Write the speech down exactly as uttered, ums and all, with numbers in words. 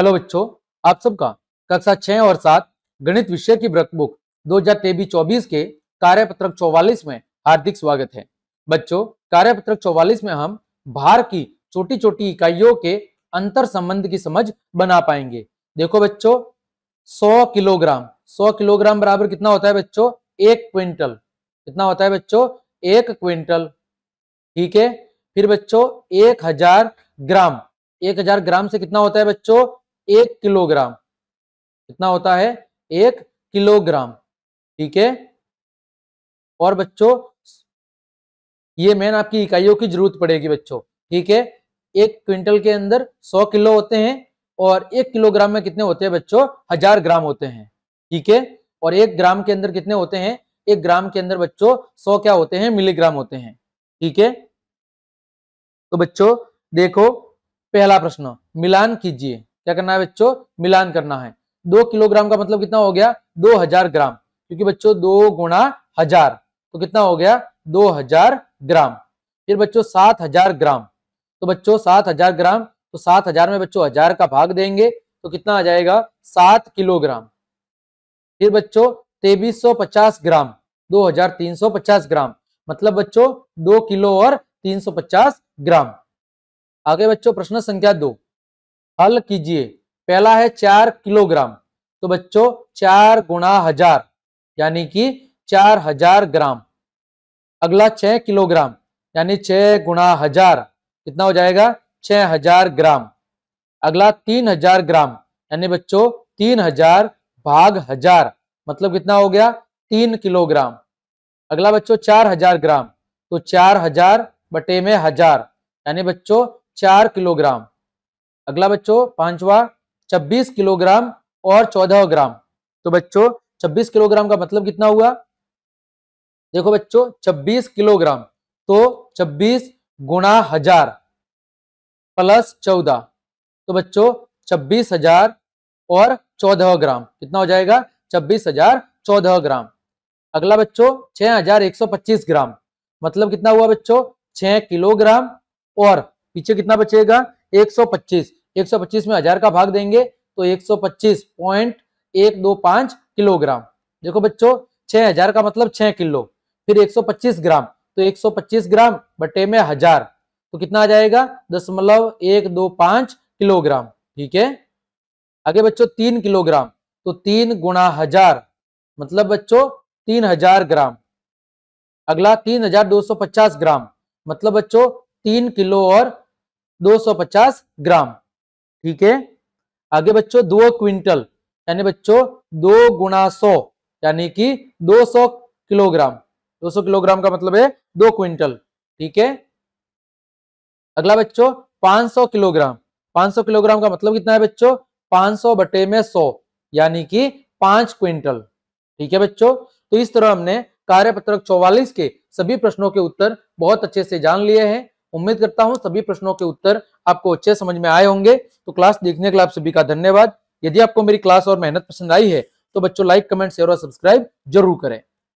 Hello बच्चों, आप सबका कक्षा छह और सात गणित विषय की वर्क बुक दो हजार तेईस चौबीस के कार्यपत्रक चौवालीस में हार्दिक स्वागत है। बच्चों, कार्यपत्रक चौवालीस में हम भार की छोटी छोटी इकाइयों के अंतर संबंध की समझ बना पाएंगे। देखो बच्चों, सौ किलोग्राम सौ किलोग्राम बराबर कितना होता है बच्चों? एक क्विंटल। कितना होता है बच्चों? एक क्विंटल। ठीक है। फिर बच्चों एक हजार ग्राम एक हजार ग्राम से कितना होता है बच्चों? एक किलोग्राम। कितना होता है? एक किलोग्राम। ठीक है। और बच्चों ये मेन आपकी इकाइयों की जरूरत पड़ेगी बच्चों। ठीक है। एक क्विंटल के अंदर सौ किलो होते हैं और एक किलोग्राम में कितने होते हैं बच्चों? हजार ग्राम होते हैं। ठीक है। और एक ग्राम के अंदर कितने होते हैं? एक ग्राम के अंदर बच्चों सौ क्या होते हैं? मिलीग्राम होते हैं। ठीक है। तो बच्चों देखो पहला प्रश्न, मिलान कीजिए। क्या करना है बच्चों? मिलान करना है। दो किलोग्राम का मतलब कितना हो गया? दो हजार ग्राम, क्योंकि बच्चों दो गुणा हजार तो कितना हो गया? दो हजार ग्राम। फिर बच्चों सात हजार ग्राम, तो बच्चों सात हजार ग्राम तो सात हजार में बच्चों हजार का भाग देंगे तो कितना आ जाएगा? सात किलोग्राम। फिर बच्चों तेईस सौ पचास ग्राम, दो हजार तीन सौ पचास ग्राम, मतलब बच्चों दो किलो और तीन सौ पचास ग्राम। आगे बच्चों प्रश्न संख्या दो, हल कीजिए। पहला है चार किलोग्राम, तो बच्चों चार गुणा हजार यानी कि चार हजार ग्राम। अगला छह किलोग्राम यानी छह गुणा हजार कितना हो जाएगा? छह हजार ग्राम। अगला तीन हजार ग्राम यानी बच्चों तीन हजार भाग हजार मतलब कितना हो गया? तीन किलोग्राम। अगला बच्चों चार हजार ग्राम, तो चार हजार बटे में हजार यानी बच्चों चार किलोग्राम। अगला बच्चों पांचवा छब्बीस किलोग्राम और चौदह ग्राम, तो बच्चों छब्बीस किलोग्राम का मतलब कितना हुआ? देखो बच्चों छब्बीस किलोग्राम तो छब्बीस गुणा हजार प्लस चौदह, तो बच्चों छब्बीस हजार और चौदह ग्राम कितना हो जाएगा? छब्बीस हजार चौदह ग्राम। अगला बच्चों छह हजार एक सौ पच्चीस ग्राम, मतलब कितना हुआ बच्चों? छह किलोग्राम और पीछे कितना बचेगा? एक सौ पच्चीस। एक सौ पच्चीस में हजार का भाग देंगे तो एक सौ पच्चीस दशमलव एक दो पाँच किलोग्राम। देखो बच्चों छह हजार का मतलब छह किलो, फिर एक सौ पच्चीस ग्राम तो एक सौ पच्चीस ग्राम बटे में हजार तो कितना आ जाएगा? दशमलव एक दो पाँच किलोग्राम। ठीक है। आगे बच्चों तीन किलोग्राम, तो तीन गुणा हजार मतलब बच्चों तीन हजार ग्राम। अगला तीन हजार दो सौ पचास ग्राम, मतलब बच्चों तीन किलो और दो सौ पचास ग्राम। ठीक है। आगे बच्चों दो क्विंटल यानी बच्चों दो गुणा सौ यानी कि दो सौ किलोग्राम। दो सौ किलोग्राम का मतलब है दो क्विंटल। ठीक है। अगला बच्चों पाँच सौ किलोग्राम, पाँच सौ किलोग्राम का मतलब कितना है बच्चों? पाँच सौ बटे में सौ यानी कि पांच क्विंटल। ठीक है बच्चों। तो इस तरह हमने कार्यपत्रक चौवालीस के सभी प्रश्नों के उत्तर बहुत अच्छे से जान लिए हैं। उम्मीद करता हूं सभी प्रश्नों के उत्तर आपको अच्छे समझ में आए होंगे। तो क्लास देखने के लिए आप सभी का धन्यवाद। यदि आपको मेरी क्लास और मेहनत पसंद आई है तो बच्चों लाइक, कमेंट, शेयर और सब्सक्राइब जरूर करें।